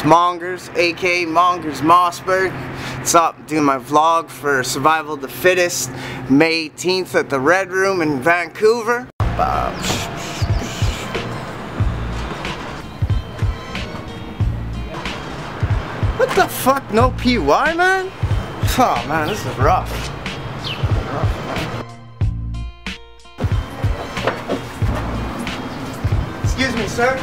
It's Mongerz, aka Mongerz Mossberg. It's up doing my vlog for Survival of the Fittest, May 18th at the Red Room in Vancouver. What the fuck? No PY, man? Oh man, this is rough. Excuse me, sir.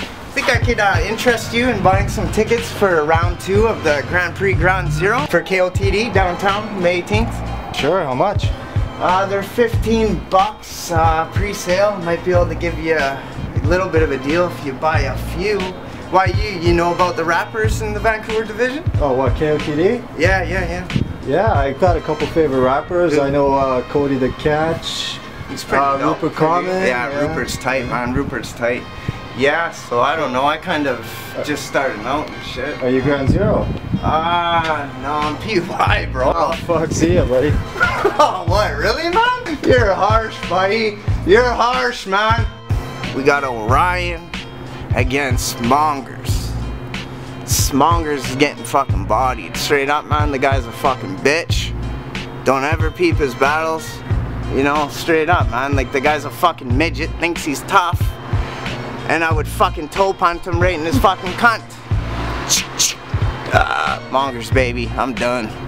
I think I could interest you in buying some tickets for round 2 of the Grand Prix Ground Zero for KOTD downtown May 18th. Sure, how much? They're 15 bucks pre-sale. Might be able to give you a little bit of a deal if you buy a few. Why, you know about the rappers in the Vancouver division? Oh, what, KOTD? Yeah, I got a couple favorite rappers. Good. I know Cody the Catch, he's pretty dope. Rupert Carmen. Yeah, Rupert's tight, man. Rupert's tight. Yeah, so I don't know, I kind of just started out and shit. Are you Ground Zero? No, I'm PY, bro. Oh, fuck, see ya, buddy. Oh, what, really, man? You're harsh, buddy. You're harsh, man. We got Orion against Mongerz. Mongerz is getting fucking bodied. Straight up, man, the guy's a fucking bitch. Don't ever peep his battles. You know, straight up, man. Like, the guy's a fucking midget, thinks he's tough. And I would fucking toe punt him right in his fucking cunt. Mongerz, baby, I'm done.